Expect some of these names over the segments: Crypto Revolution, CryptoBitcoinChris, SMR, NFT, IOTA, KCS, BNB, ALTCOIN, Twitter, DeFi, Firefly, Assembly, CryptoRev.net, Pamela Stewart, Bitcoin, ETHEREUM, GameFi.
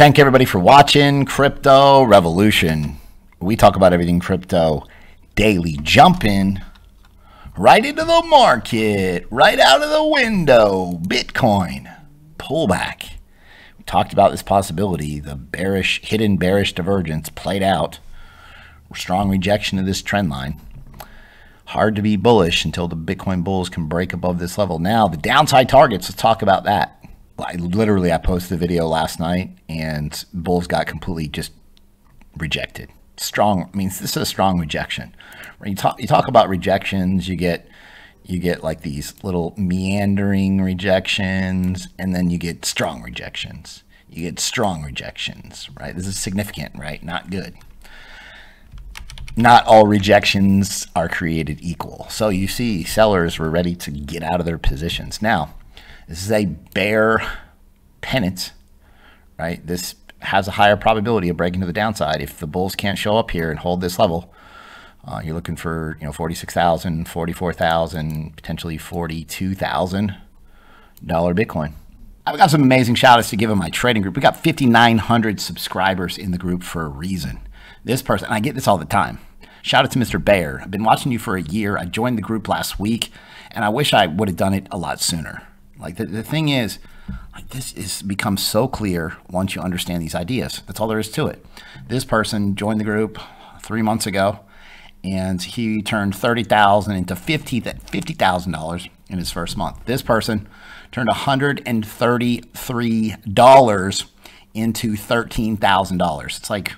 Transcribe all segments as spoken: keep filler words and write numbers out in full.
want to thank everybody for watching Crypto Revolution. We talk about everything crypto daily. Jumping right into the market, right out of the window. Bitcoin pullback. We talked about this possibility. The bearish, hidden bearish divergence played out. Strong rejection of this trend line. Hard to be bullish until the Bitcoin bulls can break above this level. Now, the downside targets, let's talk about that. I literally, I posted a video last night and bulls got completely just rejected. Strong, I mean, this is a strong rejection. When you talk, you talk about rejections, you get, you get like these little meandering rejections, and then you get strong rejections. You get strong rejections, right? This is significant, right? Not good. Not all rejections are created equal. So you see sellers were ready to get out of their positions. Now, this is a bear pennant, right? This has a higher probability of breaking to the downside. If the bulls can't show up here and hold this level, uh, you're looking for, you know, forty-six thousand, forty-four thousand, potentially forty-two thousand dollar Bitcoin. I've got some amazing shout outs to give in my trading group. We got fifty-nine hundred subscribers in the group for a reason. This person, and I get this all the time. Shout out to Mister Bear. I've been watching you for a year. I joined the group last week, and I wish I would have done it a lot sooner. Like, the, the thing is, like, this is becomes so clear once you understand these ideas. That's all there is to it. This person joined the group three months ago, and he turned thirty thousand dollars into fifty thousand dollars in his first month. This person turned one hundred thirty-three dollars into thirteen thousand dollars. It's like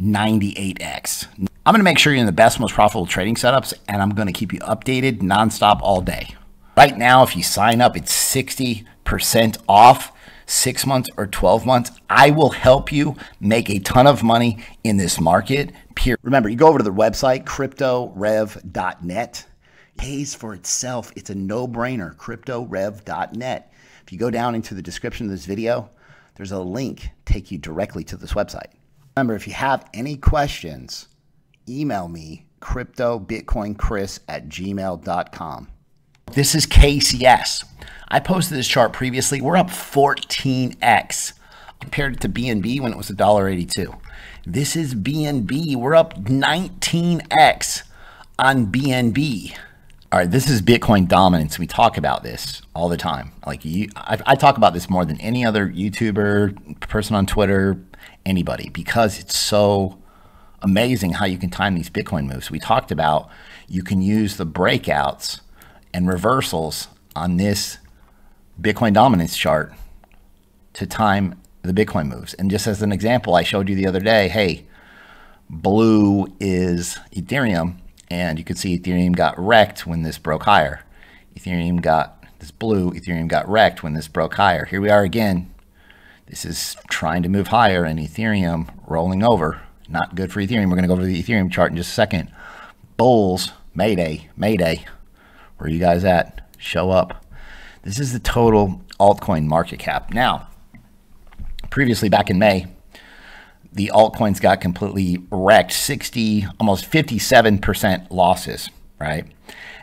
ninety-eight X. I'm going to make sure you're in the best, most profitable trading setups, and I'm going to keep you updated nonstop all day. Right now, if you sign up, it's sixty percent off, six months or twelve months. I will help you make a ton of money in this market. Period. Remember, you go over to the website, Crypto Rev dot net. It pays for itself. It's a no-brainer, Crypto Rev dot net. If you go down into the description of this video, there's a link take you directly to this website. Remember, if you have any questions, email me, Crypto Bitcoin Chris at gmail dot com. This is K C S. I posted this chart previously. We're up fourteen X. Compared it to B N B when it was one dollar eighty-two. This is B N B. We're up nineteen X on B N B. All right, this is Bitcoin dominance. We talk about this all the time. Like, you, I, I talk about this more than any other YouTuber, person on Twitter, anybody, because it's so amazing how you can time these Bitcoin moves. We talked about you can use the breakouts and reversals on this Bitcoin dominance chart to time the Bitcoin moves. And just as an example, I showed you the other day, hey, blue is Ethereum. And you could see Ethereum got wrecked when this broke higher. Ethereum got this blue, Ethereum got wrecked when this broke higher. Here we are again. This is trying to move higher and Ethereum rolling over. Not good for Ethereum. We're going to go over to the Ethereum chart in just a second. Bulls, Mayday, Mayday. Where are you guys at? Show up. This is the total altcoin market cap. Now, previously back in May, the altcoins got completely wrecked, sixty, almost fifty-seven percent losses, right?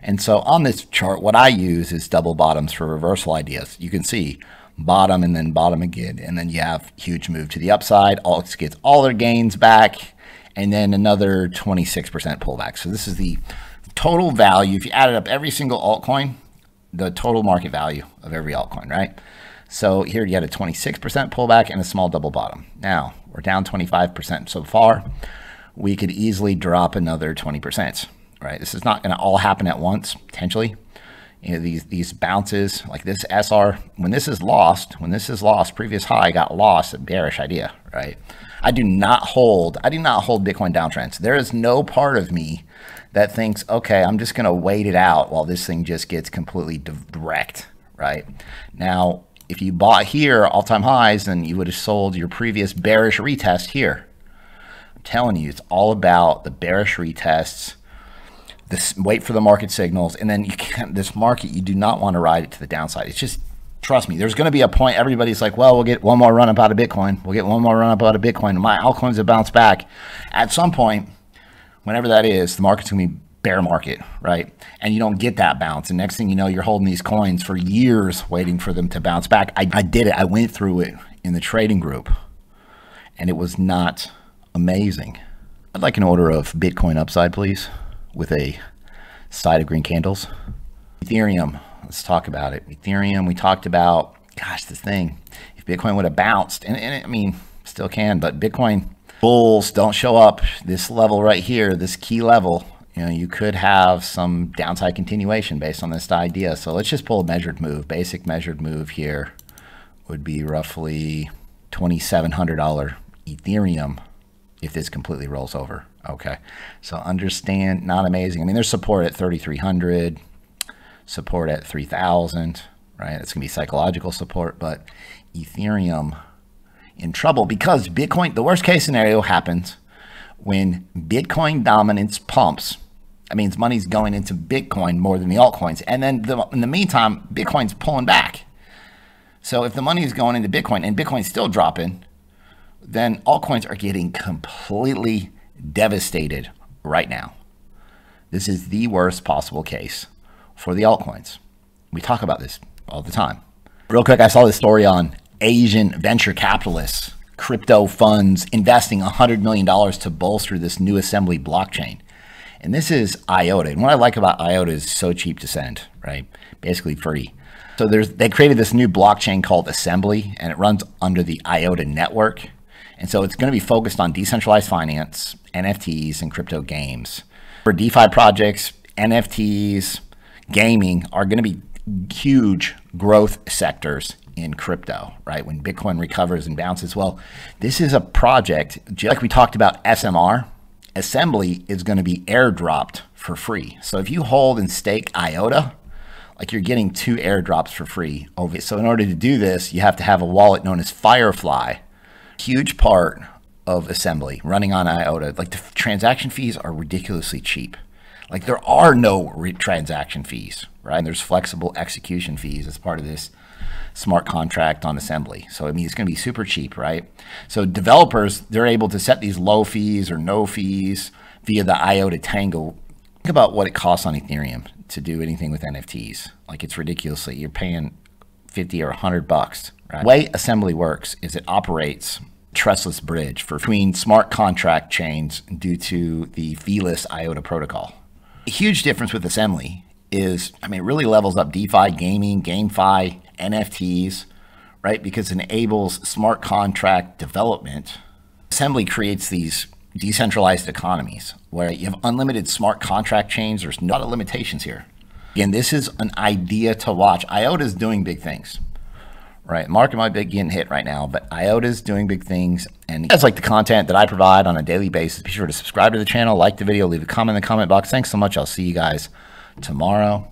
And so on this chart, what I use is double bottoms for reversal ideas. You can see bottom and then bottom again, and then you have huge move to the upside, alts gets all their gains back, and then another twenty-six percent pullback. So this is the total value. If you added up every single altcoin, the total market value of every altcoin, right? So here you had a twenty-six percent pullback and a small double bottom. Now we're down twenty-five percent so far. We could easily drop another twenty percent, right? This is not going to all happen at once, potentially. You know, these, these bounces, like this S R, when this is lost, when this is lost, previous high got lost, a bearish idea, right? I do not hold, I do not hold Bitcoin downtrends. There is no part of me that thinks, okay, I'm just going to wait it out while this thing just gets completely wrecked, right? Now, if you bought here all-time highs, then you would have sold your previous bearish retest here. I'm telling you, it's all about the bearish retests. This wait for the market signals, and then you can't. This market, you do not want to ride it to the downside. It's just, trust me. There's going to be a point. Everybody's like, well, we'll get one more run up out of Bitcoin. We'll get one more run up out of Bitcoin. My altcoins will bounce back. At some point, whenever that is, the market's going to be bear market, right? And you don't get that bounce. And next thing you know, you're holding these coins for years waiting for them to bounce back. I, I did it. I went through it in the trading group. and it was not amazing. I'd like an order of Bitcoin upside, please, with a side of green candles. Ethereum, let's talk about it. Ethereum, we talked about, gosh, this thing, if Bitcoin would have bounced, and, and it, I mean, still can, but Bitcoin bulls don't show up. This level right here, this key level, you know, you could have some downside continuation based on this idea. So let's just pull a measured move. Basic measured move here would be roughly twenty-seven hundred dollars Ethereum if this completely rolls over. Okay, so understand, not amazing. I mean, there's support at thirty-three hundred, support at three thousand, right? It's gonna be psychological support, but Ethereum in trouble because Bitcoin, the worst case scenario happens when Bitcoin dominance pumps. That means money's going into Bitcoin more than the altcoins. And then the, in the meantime, Bitcoin's pulling back. So if the money is going into Bitcoin and Bitcoin's still dropping, then altcoins are getting completely devastated right now. This is the worst possible case for the altcoins. We talk about this all the time. Real quick, I saw this story on Asian venture capitalists, crypto funds investing one hundred million dollars to bolster this new Assembly blockchain. And this is IOTA. And what I like about IOTA is so cheap to send, right? Basically free. So there's, they created this new blockchain called Assembly, and it runs under the IOTA network. And so it's going to be focused on decentralized finance, N F Ts, and crypto games. For DeFi projects, N F Ts, gaming are going to be huge growth sectors in crypto, right? When Bitcoin recovers and bounces, well, this is a project, just like we talked about S M R, Assembly is going to be airdropped for free. So if you hold and stake IOTA, like you're getting two airdrops for free. So in order to do this, you have to have a wallet known as Firefly. Huge part of Assembly running on IOTA. Like the transaction fees are ridiculously cheap. Like there are no re transaction fees, right? And there's flexible execution fees as part of this smart contract on Assembly. So I mean, it's going to be super cheap, right? So developers, they're able to set these low fees or no fees via the IOTA Tangle. Think about what it costs on Ethereum to do anything with N F Ts. Like it's ridiculously, you're paying fifty or a hundred bucks. Right? The way Assembly works is it operates trustless bridge for between smart contract chains due to the feeless IOTA protocol. A huge difference with Assembly is, I mean, it really levels up DeFi, gaming, GameFi, N F Ts, right? Because it enables smart contract development. Assembly creates these decentralized economies where you have unlimited smart contract chains. There's not a limitations here. Again, this is an idea to watch. IOTA is doing big things, right? Market might be getting hit right now, but IOTA is doing big things. And that's like the content that I provide on a daily basis. Be sure to subscribe to the channel, like the video, leave a comment in the comment box. Thanks so much. I'll see you guys tomorrow.